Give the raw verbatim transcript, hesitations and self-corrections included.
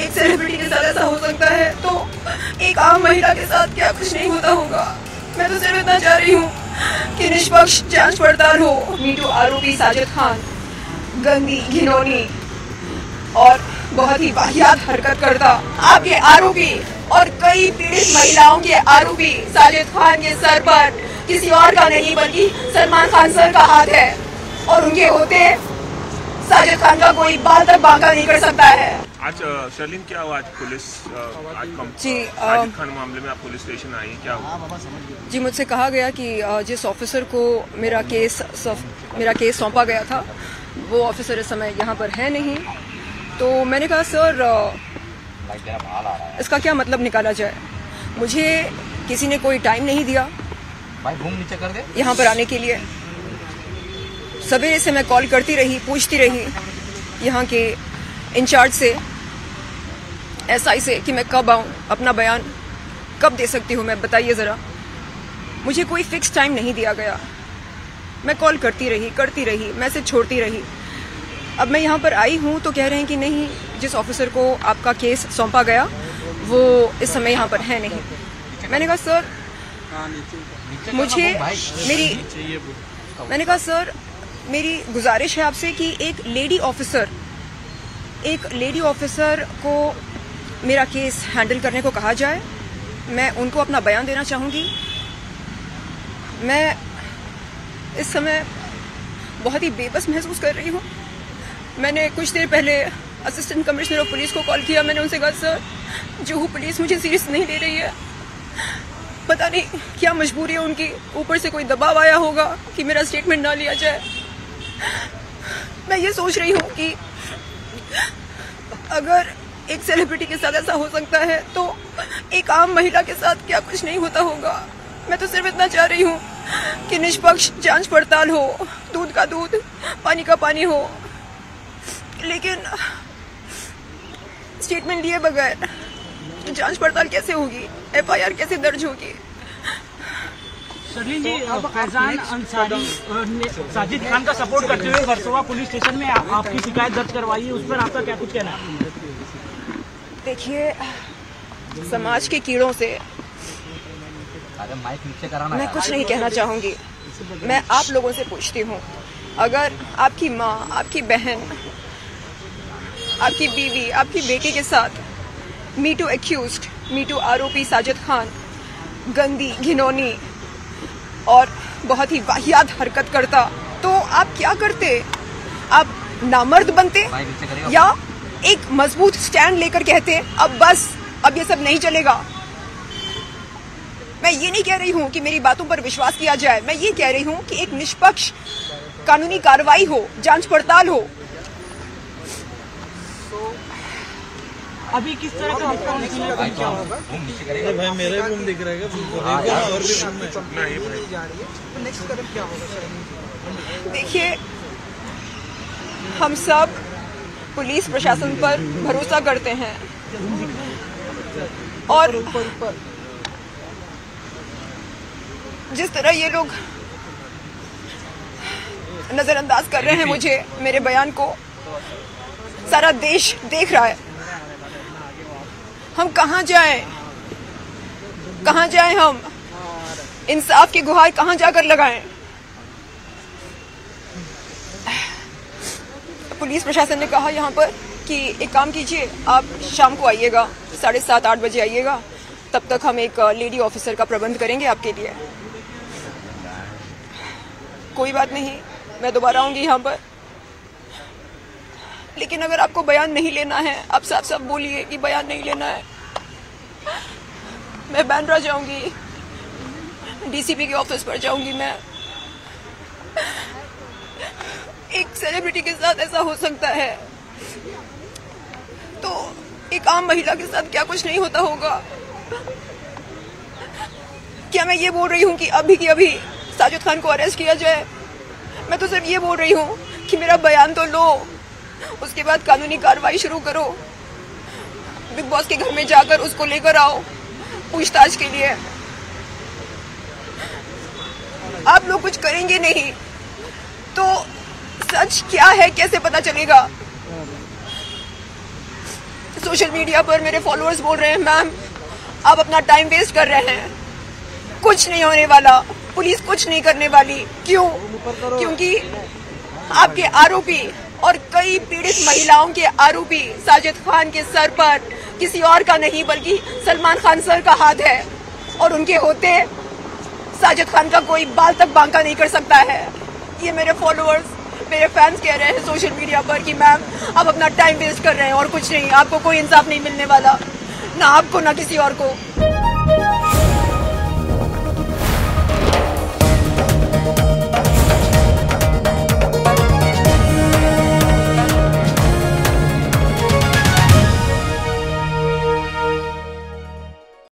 एक सेलिब्रिटी के साथ ऐसा हो सकता है तो एक आम महिला के साथ क्या कुछ नहीं होता होगा। मैं तो सिर्फ इतना चाह रही हूँ कि निष्पक्ष जांच पड़ताल हो। मीटू आरोपी साजिद खान गंदी, घिनौनी और बहुत ही वाहियात हरकत करता आपके आरोपी और कई पीड़ित महिलाओं के आरोपी साजिद खान के सर पर किसी और का नहीं बल्कि सलमान खान सर का हाथ है और उनके होते साजिद खान का कोई बाल तक बांका नहीं कर सकता है। आज शर्लिन क्या हुआ? आज पुलिस आज जी साजिद खान मामले में आप पुलिस स्टेशन आई, क्या हुआ? जी मुझसे कहा गया कि जिस ऑफिसर को मेरा केस मेरा केस सौंपा गया था वो ऑफिसर इस समय यहाँ पर है नहीं, तो मैंने कहा सर इसका क्या मतलब निकाला जाए, मुझे किसी ने कोई टाइम नहीं दिया यहाँ पर आने के लिए। सवेरे से मैं कॉल करती रही, पूछती रही यहाँ के इंचार्ज से, एसआई से कि मैं कब आऊँ, अपना बयान कब दे सकती हूँ मैं, बताइए ज़रा। मुझे कोई फिक्स टाइम नहीं दिया गया। मैं कॉल करती रही करती रही मैसेज छोड़ती रही। अब मैं यहाँ पर आई हूँ तो कह रहे हैं कि नहीं, जिस ऑफिसर को आपका केस सौंपा गया वो इस समय यहाँ पर है नहीं। मैंने कहा सर मुझे मेरी मैंने कहा सर मेरी गुजारिश है आपसे कि एक लेडी ऑफिसर एक लेडी ऑफिसर को मेरा केस हैंडल करने को कहा जाए। मैं उनको अपना बयान देना चाहूँगी। मैं इस समय बहुत ही बेबस महसूस कर रही हूँ। मैंने कुछ देर पहले असिस्टेंट कमिश्नर ऑफ पुलिस को कॉल किया। मैंने उनसे कहा सर जूहू पुलिस मुझे सीरियस नहीं ले रही है, पता नहीं क्या मजबूरी है उनकी, ऊपर से कोई दबाव आया होगा कि मेरा स्टेटमेंट ना लिया जाए। मैं ये सोच रही हूँ कि अगर एक सेलिब्रिटी के साथ ऐसा हो सकता है तो एक आम महिला के साथ क्या कुछ नहीं होता होगा। मैं तो सिर्फ इतना चाह रही हूँ कि निष्पक्ष जाँच पड़ताल हो, दूध का दूध पानी का पानी हो, लेकिन स्टेटमेंट लिए बगैर जांच पड़ताल कैसे होगी, एफआईआर कैसे दर्ज होगी? शर्लिन जी, अब फैजान अंसारी साजिद खान का सपोर्ट करते हुए वर्सोवा पुलिस स्टेशन में आपकी शिकायत दर्ज करवाई है, उस पर आपका क्या कुछ कहना है? देखिए, समाज के कीड़ों से मैं कुछ नहीं कहना चाहूँगी। मैं आप लोगों से पूछती हूँ, अगर आपकी माँ, आपकी बहन, आपकी बीवी, आपकी बेटी के साथ me too accused, me too आरोपी साजिद खान गंदी, घिनौनी और बहुत ही वाहियात हरकत करता तो आप क्या करते? आप नामर्द बनते या एक मजबूत स्टैंड लेकर कहते अब बस, अब ये सब नहीं चलेगा। मैं ये नहीं कह रही हूँ कि मेरी बातों पर विश्वास किया जाए, मैं ये कह रही हूँ कि एक निष्पक्ष कानूनी कार्रवाई हो, जांच पड़ताल हो। अभी किस तरह का मेरा रूम दिख रहा है और भी। देखिए, हम सब पुलिस प्रशासन पर भरोसा करते हैं और जिस तरह ये लोग नजरअंदाज कर रहे हैं मुझे, मेरे बयान को सारा देश देख रहा है। हम कहाँ जाएं? कहाँ जाएं हम? इंसाफ की गुहार कहाँ जाकर लगाएं? पुलिस प्रशासन ने कहा यहाँ पर कि एक काम कीजिए, आप शाम को आइएगा, साढ़े सात आठ बजे आइएगा, तब तक हम एक लेडी ऑफिसर का प्रबंध करेंगे आपके लिए। कोई बात नहीं, मैं दोबारा आऊँगी यहाँ पर, लेकिन अगर आपको बयान नहीं लेना है आप साफ साफ बोलिए कि बयान नहीं लेना है। मैं बांद्रा जाऊंगी, डीसीपी के ऑफिस पर जाऊंगी। मैं एक सेलिब्रिटी के साथ ऐसा हो सकता है तो एक आम महिला के साथ क्या कुछ नहीं होता होगा। क्या मैं ये बोल रही हूँ कि अभी की अभी साजिद खान को अरेस्ट किया जाए? मैं तो सिर्फ ये बोल रही हूँ कि मेरा बयान तो लो, उसके बाद कानूनी कार्रवाई शुरू करो, बिग बॉस के घर में जाकर उसको लेकर आओ पूछताछ के लिए। आप लोग कुछ करेंगे नहीं तो सच क्या है कैसे पता चलेगा? सोशल मीडिया पर मेरे फॉलोअर्स बोल रहे हैं मैम आप अपना टाइम वेस्ट कर रहे हैं, कुछ नहीं होने वाला, पुलिस कुछ नहीं करने वाली। क्यों? क्योंकि आपके आरोपी और कई पीड़ित महिलाओं के आरोपी साजिद खान के सर पर किसी और का नहीं बल्कि सलमान खान सर का हाथ है, और उनके होते साजिद खान का कोई बाल तक बांका नहीं कर सकता है। ये मेरे फॉलोअर्स, मेरे फैंस कह रहे हैं सोशल मीडिया पर कि मैम आप अपना टाइम वेस्ट कर रहे हैं और कुछ नहीं, आपको कोई इंसाफ नहीं मिलने वाला, ना आपको ना किसी और को।